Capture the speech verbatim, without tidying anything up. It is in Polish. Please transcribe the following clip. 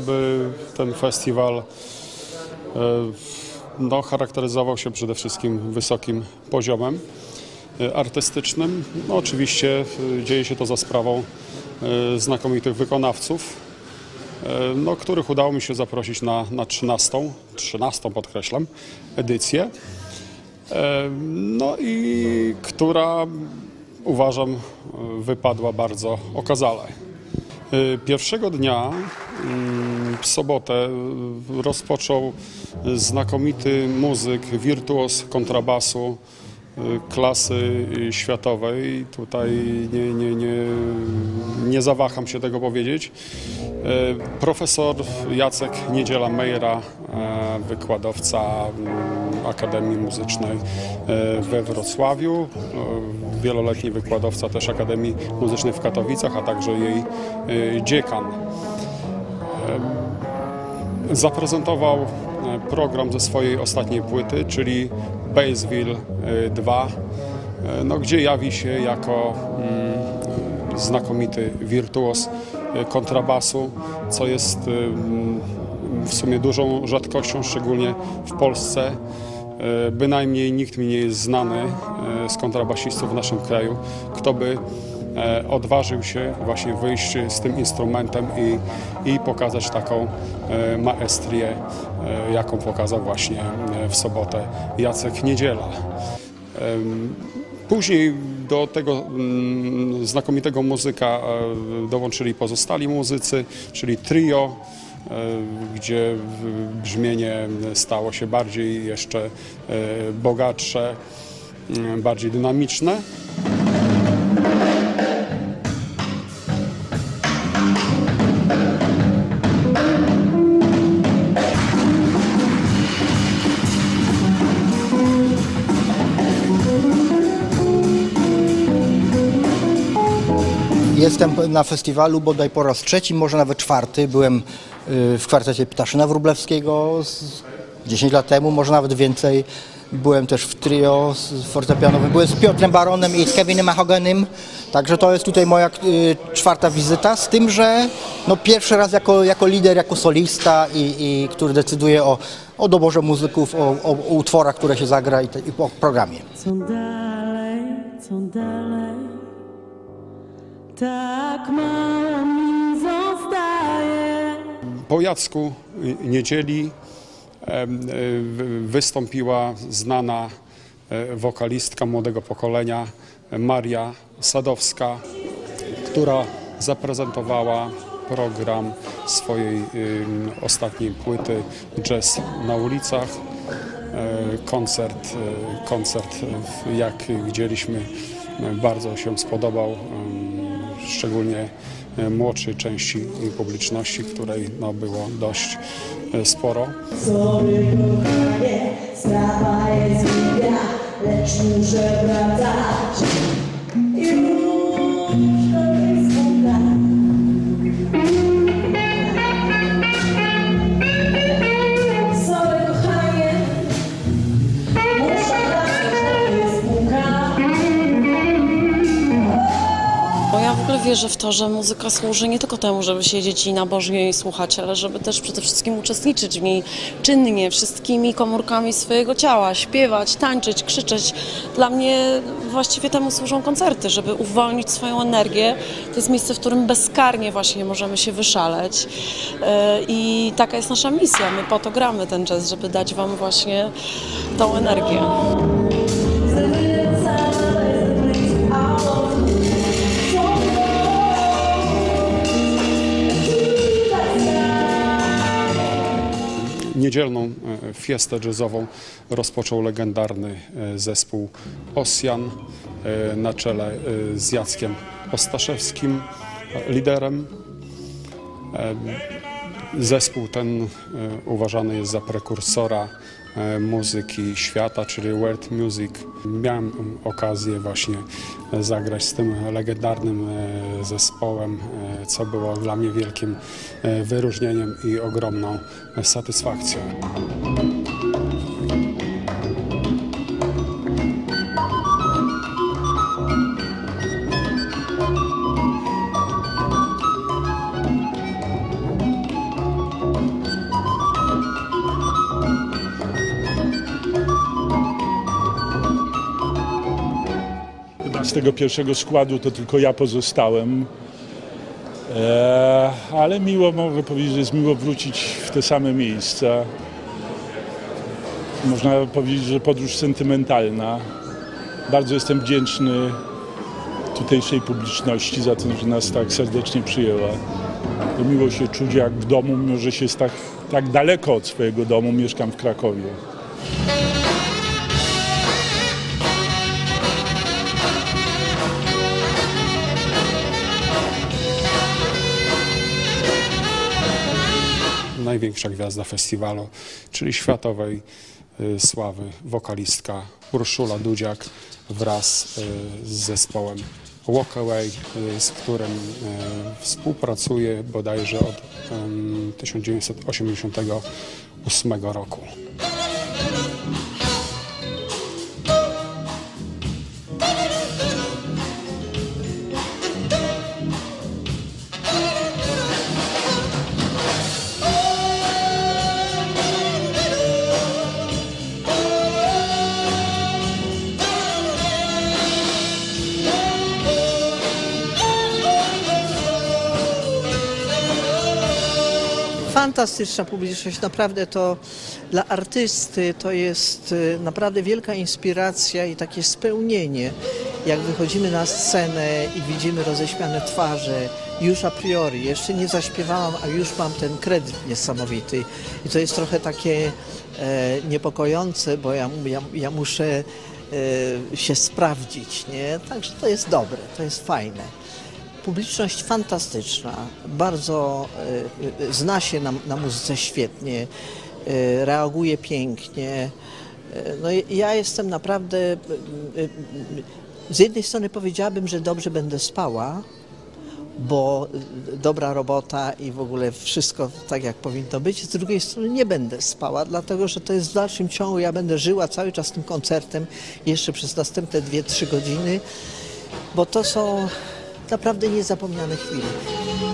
żeby ten festiwal no, charakteryzował się przede wszystkim wysokim poziomem artystycznym. No, oczywiście dzieje się to za sprawą znakomitych wykonawców, no, których udało mi się zaprosić na, na trzynastą, trzynastą podkreślam, edycję, no i która uważam wypadła bardzo okazale. Pierwszego dnia, w sobotę, rozpoczął znakomity muzyk, wirtuos kontrabasu klasy światowej. Tutaj nie, nie, nie, nie zawaham się tego powiedzieć. Profesor Jacek Niedziela-Meira, wykładowca Akademii Muzycznej we Wrocławiu, wieloletni wykładowca też Akademii Muzycznej w Katowicach, a także jej dziekan. Zaprezentował program ze swojej ostatniej płyty, czyli Basewil dwa, no, gdzie jawi się jako mm, znakomity wirtuos kontrabasu, co jest mm, w sumie dużą rzadkością, szczególnie w Polsce. Bynajmniej nikt mi nie jest znany z kontrabasistów w naszym kraju, kto by odważył się właśnie wyjść z tym instrumentem i, i pokazać taką maestrię, jaką pokazał właśnie w sobotę Jacek Niedziela. Później do tego znakomitego muzyka dołączyli pozostali muzycy, czyli trio, gdzie brzmienie stało się bardziej jeszcze bogatsze, bardziej dynamiczne. Jestem na festiwalu bodaj po raz trzeci, może nawet czwarty. Byłem w kwartecie Ptaszyna Wróblewskiego dziesięć lat temu, może nawet więcej. Byłem też w trio fortepianowym, byłem z Piotrem Baronem i z Kevinem Mahoganym. Także to jest tutaj moja czwarta wizyta, z tym, że no pierwszy raz jako, jako lider, jako solista, i, i który decyduje o, o doborze muzyków, o, o, o utworach, które się zagra i, te, i o programie. Co dalej, co dalej? Tak mało mi zostaje. Po Jacku Niedzieli wystąpiła znana wokalistka młodego pokolenia Maria Sadowska, która zaprezentowała program swojej ostatniej płyty Jazz na ulicach. Koncert, koncert jak widzieliśmy, bardzo się spodobał, szczególnie młodszej części publiczności, której no, było dość sporo. Wierzę w to, że muzyka służy nie tylko temu, żeby siedzieć i nabożnie jej słuchać, ale żeby też przede wszystkim uczestniczyć w niej czynnie, wszystkimi komórkami swojego ciała, śpiewać, tańczyć, krzyczeć. Dla mnie właściwie temu służą koncerty, żeby uwolnić swoją energię. To jest miejsce, w którym bezkarnie właśnie możemy się wyszaleć i taka jest nasza misja. My po to gramy ten jazz, żeby dać wam właśnie tą energię. Niedzielną fiestę jazzową rozpoczął legendarny zespół Osjan na czele z Jackiem Ostaszewskim, liderem. Zespół ten uważany jest za prekursora muzyki świata, czyli world music. Miałem okazję właśnie zagrać z tym legendarnym zespołem, co było dla mnie wielkim wyróżnieniem i ogromną satysfakcją. z tego pierwszego składu to tylko ja pozostałem. E, ale miło, mogę powiedzieć, że jest miło wrócić w te same miejsca. Można powiedzieć, że podróż sentymentalna. Bardzo jestem wdzięczny tutejszej publiczności za to, że nas tak serdecznie przyjęła. To miło się czuć jak w domu, mimo że się jest tak, tak daleko od swojego domu, mieszkam w Krakowie. Największa gwiazda festiwalu, czyli światowej y, sławy, wokalistka Urszula Dudziak wraz y, z zespołem Walk Away, y, z którym y, współpracuje bodajże od y, tysiąc dziewięćset osiemdziesiątego ósmego roku. Fantastyczna publiczność, naprawdę to dla artysty to jest naprawdę wielka inspiracja i takie spełnienie. Jak wychodzimy na scenę i widzimy roześmiane twarze, już a priori, jeszcze nie zaśpiewałam, a już mam ten kredyt niesamowity. I to jest trochę takie e, niepokojące, bo ja, ja, ja muszę e, się sprawdzić, nie? Także to jest dobre, to jest fajne. Publiczność fantastyczna, bardzo y, zna się na, na muzyce świetnie, y, reaguje pięknie. Y, no, ja jestem naprawdę, y, y, z jednej strony powiedziałabym, że dobrze będę spała, bo dobra robota i w ogóle wszystko tak jak powinno być. Z drugiej strony nie będę spała, dlatego że to jest w dalszym ciągu, ja będę żyła cały czas tym koncertem jeszcze przez następne dwie, trzy godziny, bo to są naprawdę niezapomniane chwile.